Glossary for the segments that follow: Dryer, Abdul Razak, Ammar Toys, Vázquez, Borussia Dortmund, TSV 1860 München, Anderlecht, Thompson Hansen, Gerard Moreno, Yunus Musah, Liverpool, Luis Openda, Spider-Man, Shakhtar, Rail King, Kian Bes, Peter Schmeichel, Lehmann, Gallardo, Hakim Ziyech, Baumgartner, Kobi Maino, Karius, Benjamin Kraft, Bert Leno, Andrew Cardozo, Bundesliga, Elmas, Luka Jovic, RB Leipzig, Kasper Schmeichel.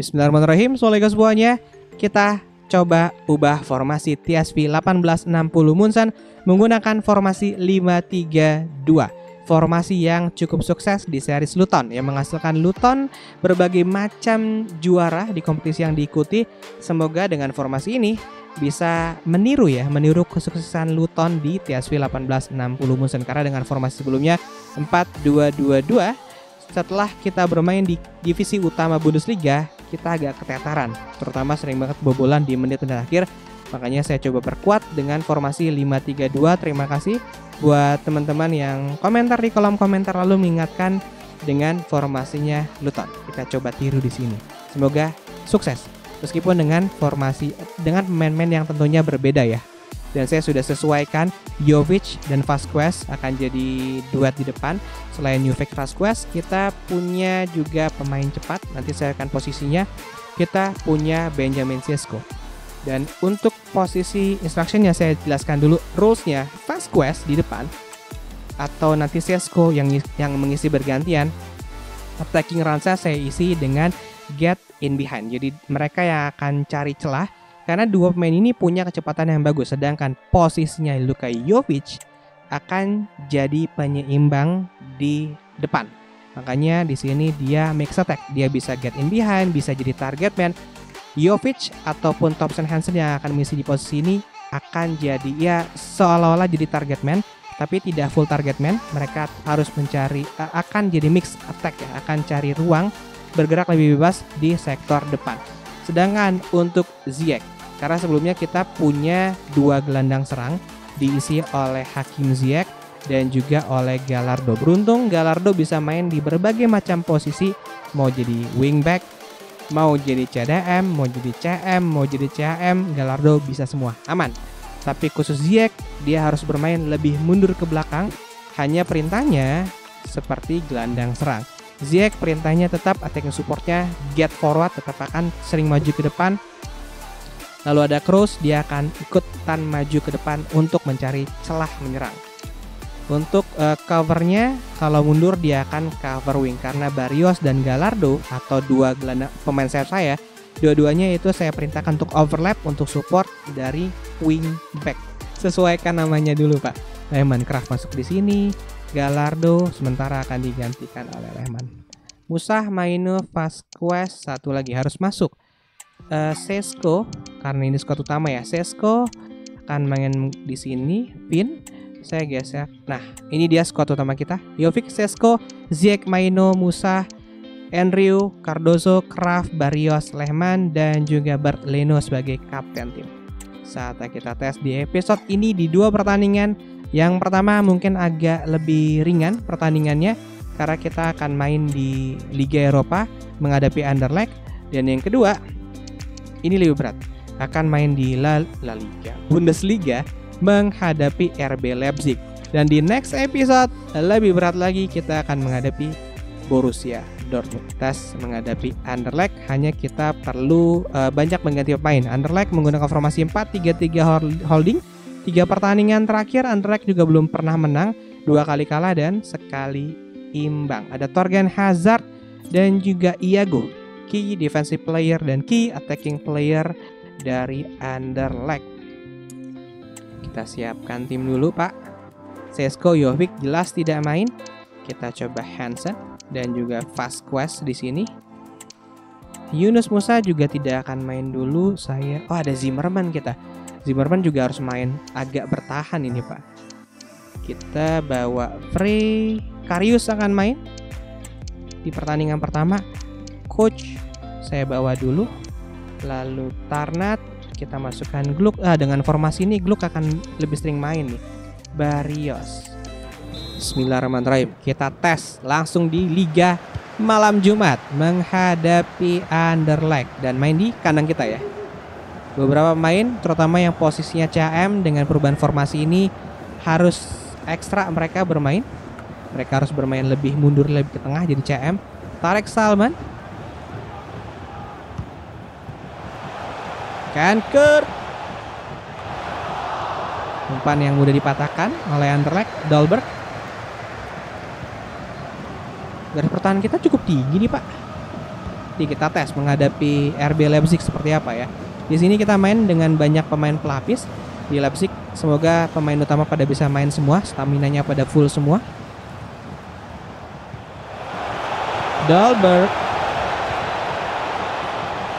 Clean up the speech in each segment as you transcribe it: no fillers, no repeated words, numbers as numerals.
Bismillahirrahmanirrahim. Soalnya semuanya, kita coba ubah formasi TSV 1860 München menggunakan formasi 5-3-2. Formasi yang cukup sukses di series Luton yang menghasilkan Luton berbagai macam juara di kompetisi yang diikuti. Semoga dengan formasi ini bisa meniru kesuksesan Luton di TSV 1860 München, karena dengan formasi sebelumnya 4-2-2-2 setelah kita bermain di divisi utama Bundesliga kita agak ketetaran, terutama sering banget kebobolan di menit-menit akhir. Makanya saya coba perkuat dengan formasi 5-3-2. Terima kasih buat teman-teman yang komentar di kolom komentar lalu mengingatkan dengan formasinya Luton. Kita coba tiru di sini. Semoga sukses. Meskipun dengan formasi dengan pemain-pemain yang tentunya berbeda ya. Dan saya sudah sesuaikan Jovic dan Vázquez akan jadi duet di depan. Selain Jovic Vázquez, kita punya juga pemain cepat. Nanti saya akan posisinya. Kita punya Benjamin Sesko. Dan untuk posisi instructionnya saya jelaskan dulu rules-nya. Vázquez di depan atau nanti Sesko yang mengisi bergantian. Attacking ransa saya isi dengan get in behind. Jadi mereka yang akan cari celah karena dua pemain ini punya kecepatan yang bagus. Sedangkan posisinya Luka Jovic akan jadi penyeimbang di depan. Makanya di sini dia mix attack. Dia bisa get in behind, bisa jadi target man. Jovic ataupun Thompson Hansen yang akan mengisi di posisi ini akan jadi ya seolah-olah jadi target man, tapi tidak full target man. Mereka harus mencari akan jadi mix attack ya, akan cari ruang bergerak lebih bebas di sektor depan. Sedangkan untuk Ziyech, karena sebelumnya kita punya dua gelandang serang diisi oleh Hakim Ziyech dan juga oleh Gallardo. Beruntung Gallardo bisa main di berbagai macam posisi, mau jadi wingback, mau jadi CDM, mau jadi CM, mau jadi CAM, Gallardo bisa semua, aman. Tapi khusus Ziyech, dia harus bermain lebih mundur ke belakang, hanya perintahnya seperti gelandang serang. Ziyech perintahnya tetap attacking supportnya, get forward, tetap akan sering maju ke depan. Lalu ada cross, dia akan ikutan maju ke depan untuk mencari celah menyerang. Untuk covernya, kalau mundur dia akan cover wing karena Barrios dan Gallardo atau dua gelandang pemain sayap saya, dua-duanya itu saya perintahkan untuk overlap untuk support dari wing back. Sesuaikan namanya dulu Pak. Lehmann Kraft masuk di sini, Gallardo sementara akan digantikan oleh Lehmann. Musah, Maino, Vázquez satu lagi harus masuk. Sesko karena ini skuad utama ya. Sesko akan main di sini, Pin. Saya geser. Nah, ini dia skuad utama kita. Jovic, Sesko, Ziyech, Maino, Musah, Andrew, Cardozo, Kraft, Barrios, Lehmann, dan juga Bert Leno sebagai kapten tim. Saatnya kita tes di episode ini di dua pertandingan. Yang pertama mungkin agak lebih ringan pertandingannya karena kita akan main di Liga Eropa menghadapi Anderlecht. Dan yang kedua ini lebih berat, akan main di La Liga Bundesliga menghadapi RB Leipzig. Dan di next episode lebih berat lagi, kita akan menghadapi Borussia Dortmund. Tas menghadapi Anderlecht, hanya kita perlu banyak mengganti pemain. Anderlecht menggunakan formasi 4-3-3 holding. 3 pertandingan terakhir Anderlecht juga belum pernah menang, 2 kali kalah dan sekali imbang. Ada Thorgan Hazard dan juga Iago, key defensive player dan key attacking player dari Anderlecht. Kita siapkan tim dulu Pak. Sesko, Jovic jelas tidak main. Kita coba Hansen dan juga Vázquez di sini. Yunus Musah juga tidak akan main dulu. Saya ada Zimmerman kita. Zimmerman juga harus main, agak bertahan ini Pak. Kita bawa Frey. Karius akan main di pertandingan pertama. Coach saya bawa dulu. Lalu Tarnat kita masukkan Gluk. Dengan formasi ini Gluk akan lebih sering main nih. Barrios. Bismillahirrahmanirrahim. Kita tes langsung di Liga malam Jumat menghadapi Anderlecht dan main di kandang kita ya. Beberapa pemain terutama yang posisinya CM dengan perubahan formasi ini harus ekstra mereka bermain. Mereka harus bermain lebih mundur lebih ke tengah jadi CM. Tarek Salman Kanker, umpan yang mudah dipatahkan oleh Anderlecht. Dolberg. Garis pertahanan kita cukup tinggi nih Pak. nanti kita tes menghadapi RB Leipzig seperti apa ya. Di sini kita main dengan banyak pemain pelapis. Di Leipzig semoga pemain utama pada bisa main semua, staminanya pada full semua. Dalberg.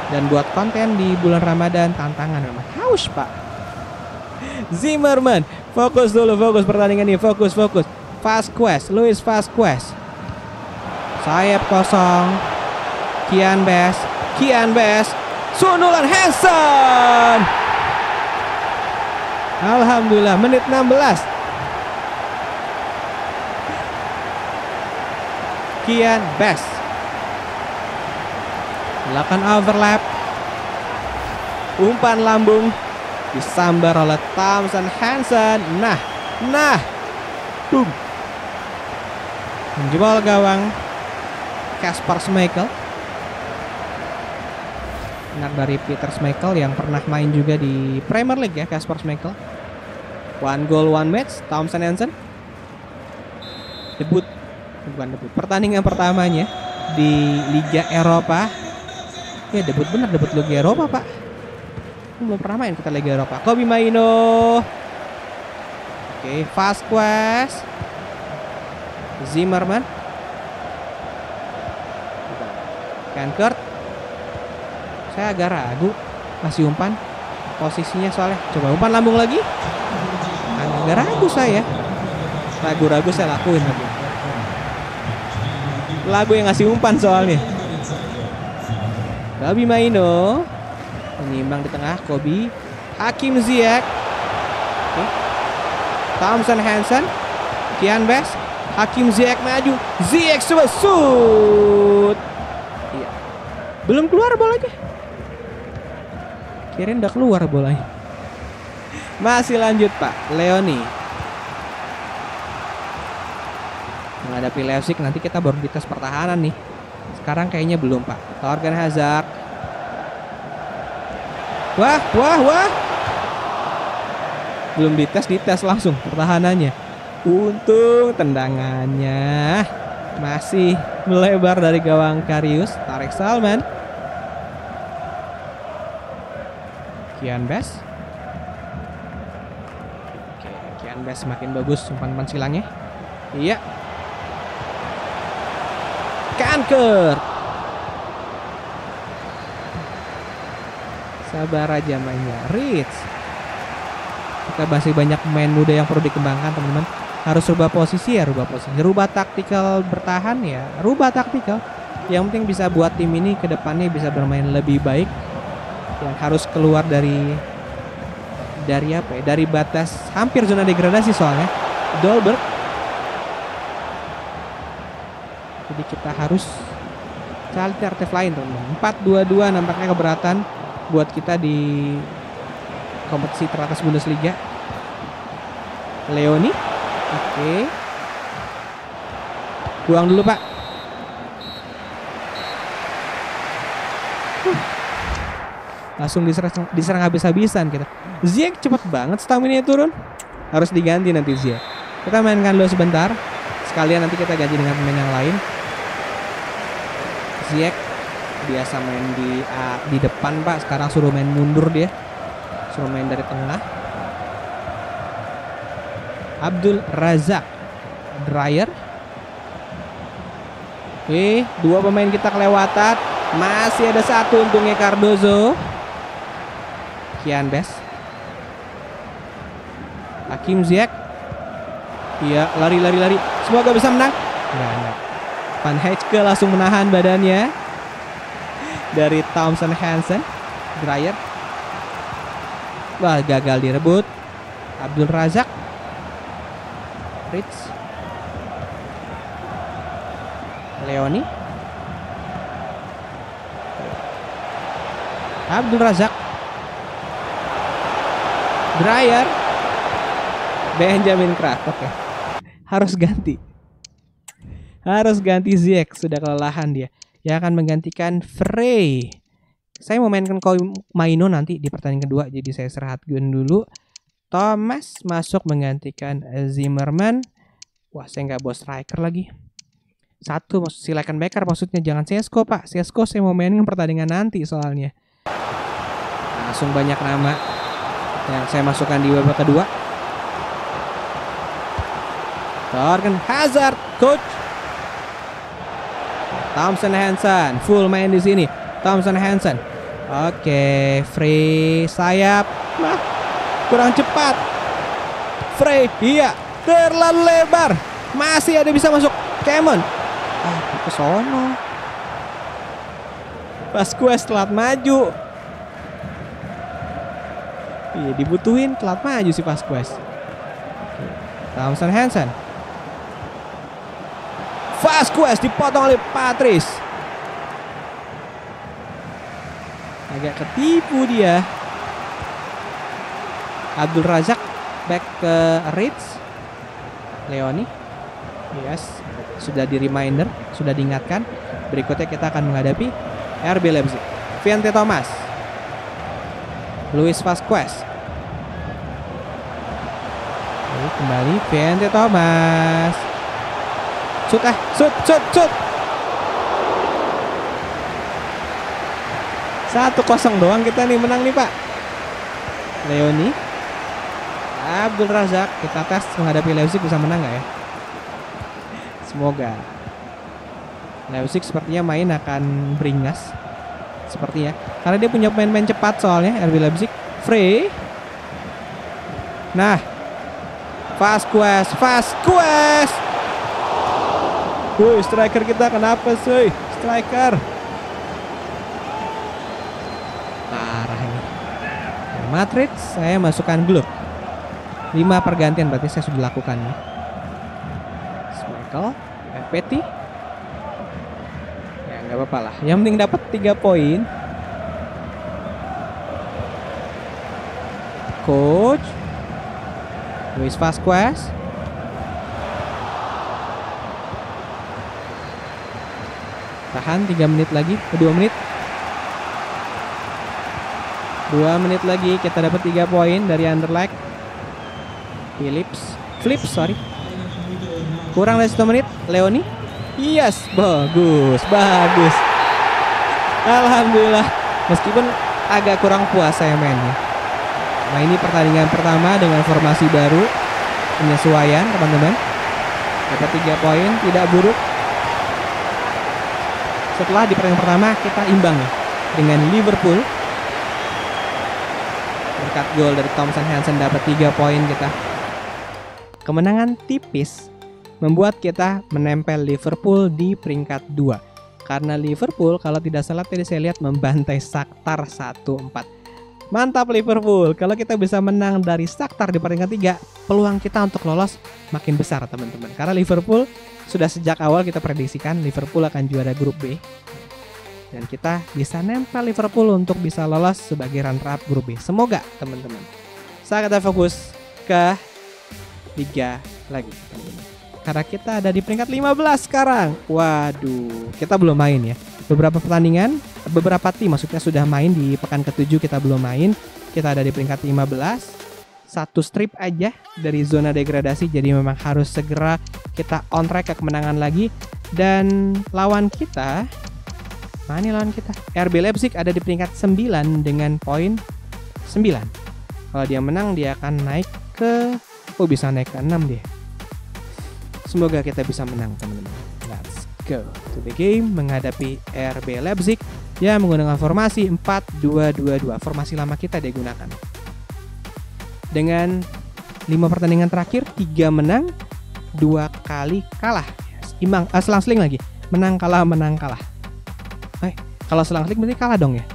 Dan buat konten di bulan Ramadan tantangan memang haus Pak. Zimmerman, fokus dulu, fokus pertandingan ini, fokus. Vázquez, Luis Vázquez. Sayap kosong. Kian Bes. Sunulan Hansen. Alhamdulillah menit 16. Kian Bes. Lakukan overlap, umpan lambung disambar oleh Thompson Hansen. Nah, boom, menjebol gawang Kasper Schmeichel. Benar dari Peter Schmeichel yang pernah main juga di Premier League ya, Kasper Schmeichel. One goal one match, Thompson Hansen. Pertandingan pertamanya di Liga Eropa. Ya debut Liga Eropa Pak. Belum pernah main kita Liga Eropa. Kobi Maino. Oke, Vázquez. Zimmerman. Kankert. Saya agak ragu. Masih umpan. Posisinya soalnya. Coba umpan lambung lagi. Agak ragu saya. Ragu-ragu saya lakuin lagi. Lagu yang ngasih umpan soalnya. Kobi Maino menimbang di tengah. Kobi, Hakim Ziyech, okay. Thompson Hansen, Kian Bes, Hakim Ziyech maju, Ziyech coba shoot, iya. Belum keluar bolanya, kirain udah keluar bolanya. Masih lanjut Pak, Leoni menghadapi Leipzig. Nanti kita baru dites pertahanan nih. Sekarang kayaknya belum Pak. Thorgan Hazard. Wah. Belum dites langsung pertahanannya. Untung tendangannya masih melebar dari gawang Karius. Tarik Salman. Kian Bes. Oke, Kian Bes semakin bagus umpan silangnya. Iya. Kanker. Sabar aja mainnya Rich. Kita masih banyak pemain muda yang perlu dikembangkan teman-teman. Harus rubah posisi, rubah taktikal bertahan ya, rubah taktikal. Yang penting bisa buat tim ini ke depannya bisa bermain lebih baik. Yang harus keluar dari apa ya? Dari batas hampir zona degradasi soalnya. Dolberg. Jadi kita harus cari alternatif lain teman-teman. 4-2-2 nampaknya keberatan buat kita di kompetisi teratas Bundesliga. Leoni, oke. Buang dulu Pak. Langsung diserang habis-habisan kita. Ziyech cepet banget stamina turun. Harus diganti nanti Ziyech. Kita mainkan dulu sebentar. Sekalian nanti kita ganti dengan pemain yang lain. Ziyech biasa main di depan Pak, sekarang suruh main mundur dia, suruh main dari tengah. Abdul Razak, Dryer. Oke, dua pemain kita kelewatan, masih ada satu untungnya Cardozo. Kian Bes, Hakim Ziyech. Iya, lari. Semoga bisa menang. Nah. Van Heijke langsung menahan badannya dari Thompson Hansen. Dryer. Wah, gagal direbut. Abdul Razak. Rich. Leoni. Abdul Razak. Dryer. Benjamin Kraft. Oke. Harus ganti Ziyech, sudah kelelahan dia. Yang akan menggantikan Frey. Saya mau mainkan Kobi Maino nanti di pertandingan kedua, jadi saya istirahat dulu. Thomas masuk menggantikan Zimmerman. Wah, saya nggak bawa striker lagi. Satu, silakan Becker maksudnya. Jangan Sesko, Pak. Sesko saya mau mainin pertandingan nanti soalnya. Langsung banyak nama yang saya masukkan di babak kedua. Thorgan Hazard, coach. Thompson Hansen, full main di sini. Thompson Hansen. Oke, free sayap. Nah, kurang cepat. Free, iya, terlalu lebar. Masih ada bisa masuk. Kemon. Ah, ke sono. Vázquez telat maju. Iya, dibutuhin telat maju si Vázquez. Thompson Hansen. Vázquez dipotong oleh Patrice. Agak ketipu dia. Abdul Razak back ke Ritz. Leoni. Yes, sudah di reminder, sudah diingatkan. Berikutnya kita akan menghadapi RB Leipzig. Viente Thomas. Luis Vázquez. Lalu kembali Viente Thomas. Shoot, shoot. 1-0 doang kita nih menang nih, Pak. Leoni, Abdul Razak, kita tes menghadapi Leipzig bisa menang nggak ya? Semoga. Leipzig sepertinya main akan beringas, seperti ya, karena dia punya pemain-pemain cepat soalnya RB Leipzig. Free. Nah, Vázquez. Woi, striker kita kenapa sih? Striker. Madrid, saya masukkan Gluk. 5 pergantian berarti saya sudah lakukan. Schmeichel, FPT. Ya nggak apa-apa lah. Yang penting dapat 3 poin. Coach Luis Vázquez. Tahan 3 menit lagi, 2 menit. 2 menit lagi kita dapat 3 poin dari Anderlecht. Flip, sorry. Kurang dari 1 menit, Leoni. Yes, bagus. Alhamdulillah. Meskipun agak kurang puas saya mainnya. Nah, ini pertandingan pertama dengan formasi baru. Penyesuaian, teman-teman. Dapat 3 poin, tidak buruk. Setelah di pertandingan pertama kita imbang dengan Liverpool. Berkat gol dari Thompson Hansen dapat 3 poin kita. Kemenangan tipis membuat kita menempel Liverpool di peringkat 2. Karena Liverpool kalau tidak salah tadi saya lihat membantai Shakhtar 1-4. Mantap Liverpool. Kalau kita bisa menang dari Shakhtar di peringkat 3, peluang kita untuk lolos makin besar, teman-teman. Karena Liverpool sudah sejak awal kita prediksikan Liverpool akan juara grup B. Dan kita bisa nempel Liverpool untuk bisa lolos sebagai runner-up grup B. Semoga teman-teman. Saya akan fokus ke Liga lagi, teman-teman. Karena kita ada di peringkat 15 sekarang. Waduh, kita belum main ya. Beberapa tim maksudnya sudah main di pekan ke-7 kita belum main. Kita ada di peringkat 15. 1 strip aja dari zona degradasi, jadi memang harus segera kita on track ke kemenangan lagi. Dan lawan kita, RB Leipzig ada di peringkat 9 dengan poin 9. Kalau dia menang dia akan naik ke bisa naik ke 6 dia. Semoga kita bisa menang, teman-teman. Let's go to the game menghadapi RB Leipzig yang menggunakan formasi 4-2-2-2. Formasi lama kita digunakan. Dengan 5 pertandingan terakhir 3 menang, 2 kali kalah. Imbang, selang-seling lagi. Menang kalah. Kalau selang-seling berarti kalah dong ya.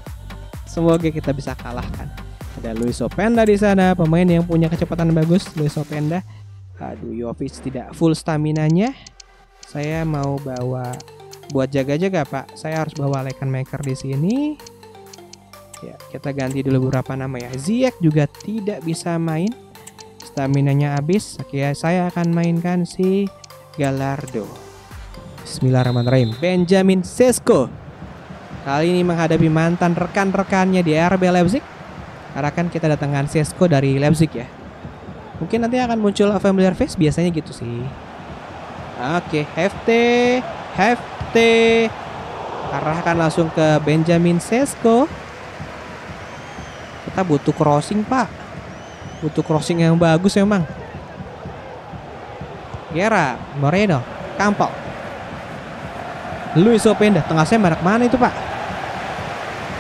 Semoga kita bisa kalahkan. Ada Luis Openda di sana, pemain yang punya kecepatan bagus. Luis Openda. Aduh, Jovic tidak full staminanya. Saya mau bawa buat jaga-jaga, Pak. Saya harus bawa Leikenmaker di sini. Ya, kita ganti dulu beberapa nama ya. Ziyech juga tidak bisa main. Staminanya habis. Oke, saya akan mainkan si Gallardo. Bismillahirrahmanirrahim. Benjamin Sesko. Kali ini menghadapi mantan rekan-rekannya di RB Leipzig. Karena kan kita datangkan Sesko dari Leipzig ya. Mungkin nanti akan muncul familiar face, biasanya gitu sih. Oke, Hefte arahkan langsung ke Benjamin Sesko. Kita butuh crossing, Pak. Butuh crossing yang bagus memang. Gerard Moreno kampok. Luis Openda tengah saya merek mana itu, Pak?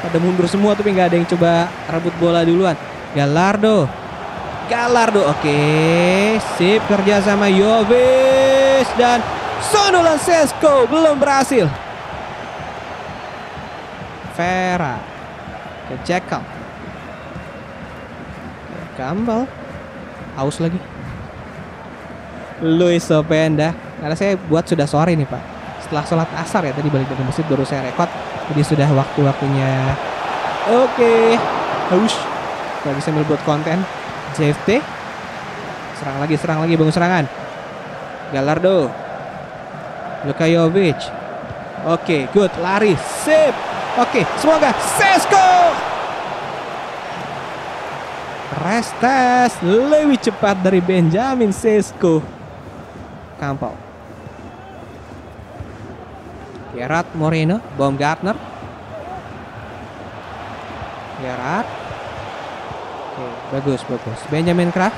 Pada mundur semua tapi nggak ada yang coba rebut bola duluan. Gallardo, oke, sip kerja sama Jovic dan Sonolan Sesko belum berhasil. Vera ke Jacob, Campbell, aus lagi. Luis Openda, karena saya buat sudah sore nih, Pak. Setelah sholat asar ya, tadi balik dari masjid baru saya rekod. Jadi sudah waktu-waktunya. Oke, haus. Gak bisa buat konten. JFT serang lagi, bangun serangan. Gallardo, Luka Jovic. Oke, good, lari, sip. Oke, semoga Sesko. Restes lebih cepat dari Benjamin Sesko. Kampau. Gerard Moreno, Baumgartner. Gerard. Oke, bagus. Benjamin Kraft.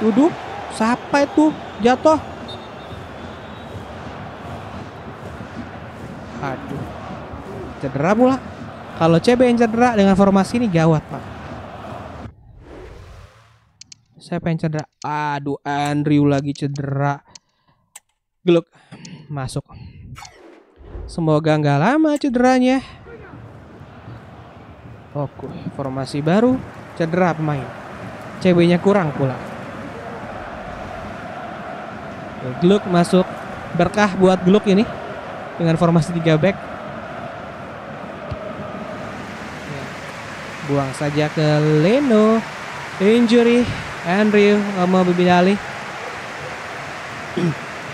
Duduk. Siapa itu jatuh? Aduh. Cedera pula. Kalau CB yang cedera dengan formasi ini gawat, Pak. Saya pengen cedera. Aduh, Andrew lagi cedera. Geluk. Masuk. Semoga nggak lama cederanya. Oke, formasi baru. Cedera pemain. CB-nya kurang pula. Geluk masuk. Berkah buat Geluk ini. Dengan formasi 3 back. Buang saja ke Leno. Injury. Andrew mau berbeda alih.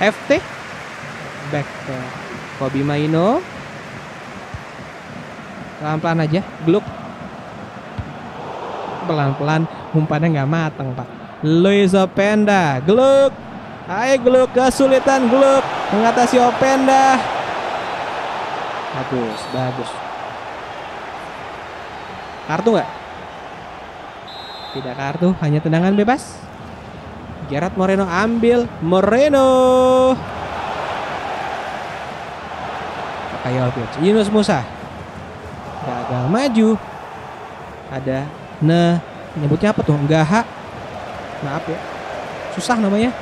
FT back ke Kobi Maino. Pelan-pelan aja, Gluk. Pelan-pelan, umpannya nggak matang, Pak. Luis Openda, Gluk. Ayo Gluk, kesulitan Gluk mengatasi Openda. Bagus. Kartu nggak? Tidak kartu, hanya tendangan bebas. Gerard Moreno ambil. Moreno. Kayak Yunus Musah. Gagal maju. Ada nyebutnya apa tuh? Gaha. Maaf ya. Susah namanya.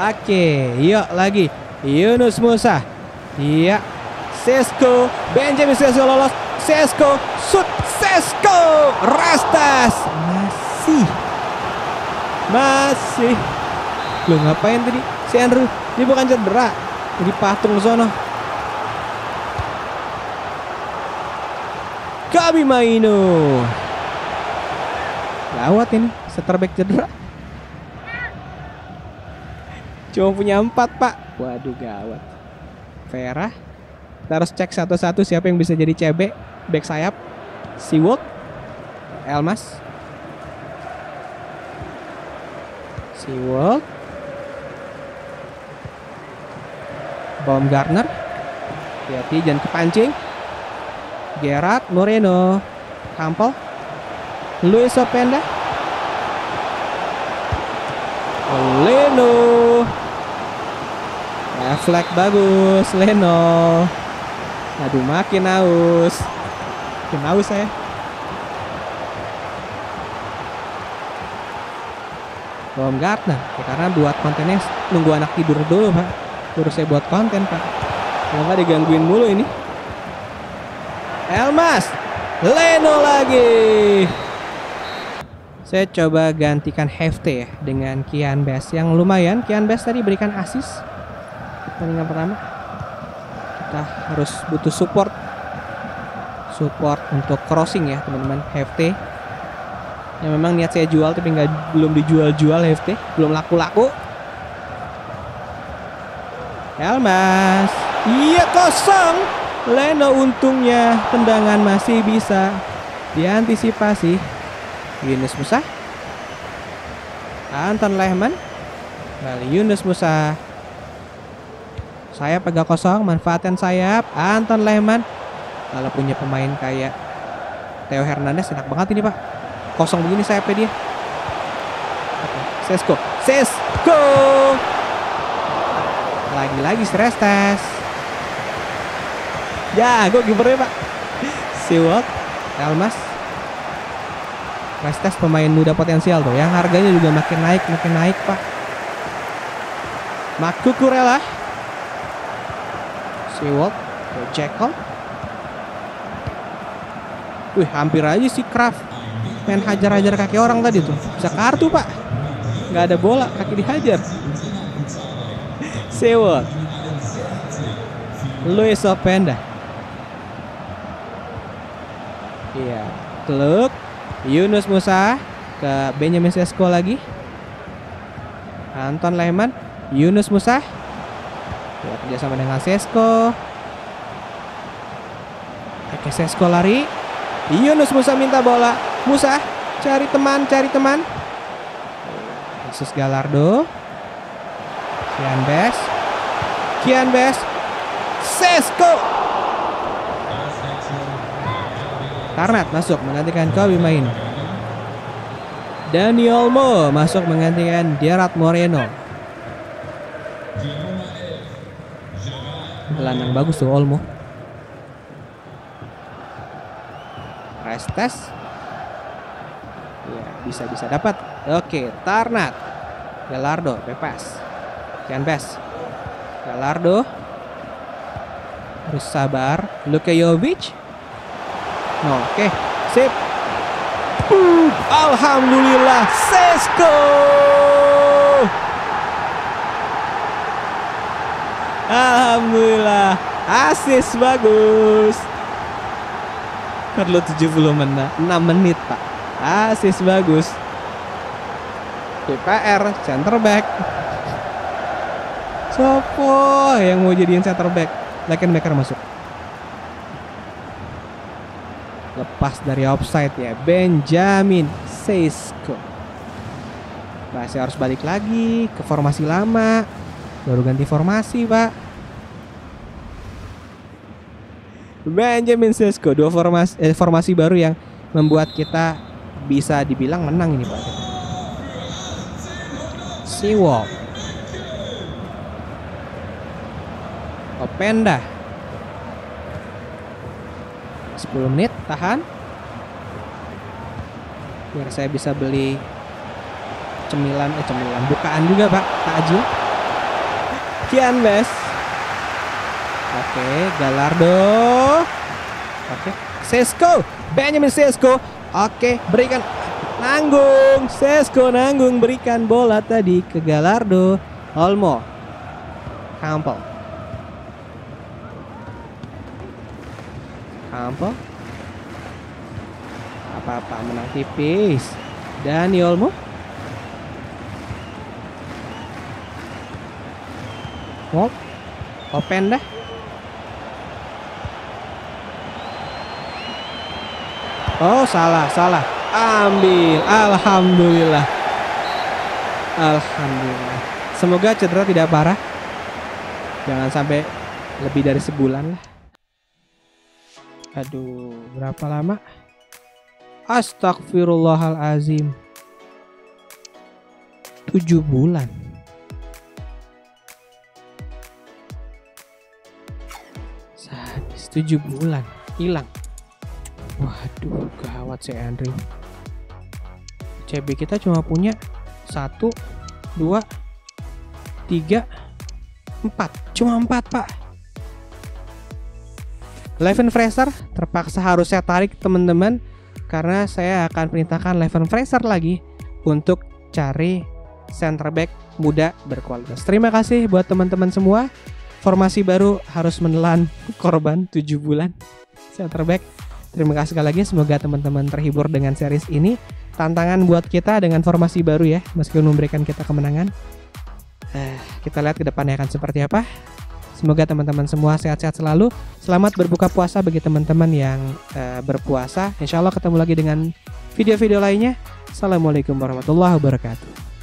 Oke, yuk lagi. Yunus Musah. Iya. Sesko, Benjamin Sesko lolos. Sesko, shoot. Sesko, Rastas. Masih lo ngapain tadi si Andrew? Dia bukan cedera, jadi patung sono. Kami Maino lawat ini, setter back cedera. Cuma punya 4, Pak. Waduh, gawat. Vera, kita harus cek satu-satu siapa yang bisa jadi CB back sayap. Siwok, Elmas. Siwok, Baumgartner, hati-hati jangan kepancing. Gerard Moreno, Campbell, Luis Openda, Leno, refleks bagus Leno. Aduh, makin aus saya. Baumgartner, ya, karena buat kontennya nunggu anak tidur dulu, Pak. Baru saya buat konten, Pak. Kalau nggak digangguin mulu ini. Elmas, Leno lagi. Saya coba gantikan Hefte ya dengan Kian Bes yang lumayan. Kian Bes tadi berikan assist pertandingan pertama. Kita harus butuh support untuk crossing ya, teman-teman. Hefte. Ya, memang niat saya jual tapi belum dijual-jual. FT belum laku-laku. Elmas, iya, kosong. Leno untungnya tendangan masih bisa diantisipasi. Yunus Musah, Anton Lehmann, Yunus Musah, Sayap agak kosong, manfaatkan sayap Anton Lehmann. Kalau punya pemain kayak Theo Hernandez enak banget ini Pak. Kosong begini sayapnya dia. Oke, Sesko. Lagi-lagi stress test. Ya, gue kipernya Pak. Siwot, Elmas. Restes pemain muda potensial tuh, yang harganya juga makin naik Pak. Maku Kurela, Siwot, Jekyll. Wih, hampir aja si Kraft main hajar-hajar kaki orang tadi tuh. Bisa kartu Pak. Nggak ada bola, kaki dihajar. Siwot, Luis Openda. Iya, klub Yunus Musah ke Benjamin Sesko lagi. Anton Lehmann, Yunus Musah. Ya, kerjasama dengan Sesko. Oke, Sesko lari. Yunus Musah minta bola. Musah cari teman. Yesus Gallardo. Kian Bes. Sesko. Tarnat masuk menggantikan Kobi main. Daniel Olmo masuk menggantikan Gerard Moreno. Gelandang bagus tuh Olmo. Restes. Ya, bisa dapat. Oke, Tarnat. Gallardo bebas. Kian Bes. Gallardo. Harus sabar. Luka Jovic. Oke, sip. Alhamdulillah, Sesko. Alhamdulillah, asis bagus. Perlu 6 menit, Pak. Asis bagus. DPR center back. Sopo yang mau jadiin center back? Lakenbacker masuk. Lepas dari offside ya Benjamin Sesko. Masih harus balik lagi ke formasi lama. Baru ganti formasi Pak. Benjamin Sesko. Dua formasi baru yang membuat kita bisa dibilang menang ini Pak. Siwok, Openda. 10 menit tahan biar saya bisa beli cemilan bukaan juga Pak, takjil. Kian Bes. Oke, Gallardo. Oke, Sesko, Benjamin Sesko. Oke, berikan nanggung. Sesko nanggung, berikan bola tadi ke Gallardo. Olmo. Campbell. Apa-apa menang tipis. Daniel Olmo. Openda. Oh, salah. Ambil. Alhamdulillah. Semoga cedera tidak parah. Jangan sampai lebih dari sebulan lah. Aduh, berapa lama? Astagfirullahalazim. 7 bulan. Sadis, 7 bulan hilang. Waduh, gawat si Andrew. CB kita cuma punya 1 2 3 4. Cuma 4, Pak. Leven Fraser terpaksa harus saya tarik teman-teman karena saya akan perintahkan Leven Fraser lagi untuk cari center back muda berkualitas. Terima kasih buat teman-teman semua. Formasi baru harus menelan korban 7 bulan center back. Terima kasih sekali lagi, semoga teman-teman terhibur dengan series ini. Tantangan buat kita dengan formasi baru ya, meskipun memberikan kita kemenangan. Kita lihat ke depannya akan seperti apa. Semoga teman-teman semua sehat-sehat selalu. Selamat berbuka puasa bagi teman-teman yang berpuasa. Insya Allah ketemu lagi dengan video-video lainnya. Assalamualaikum warahmatullahi wabarakatuh.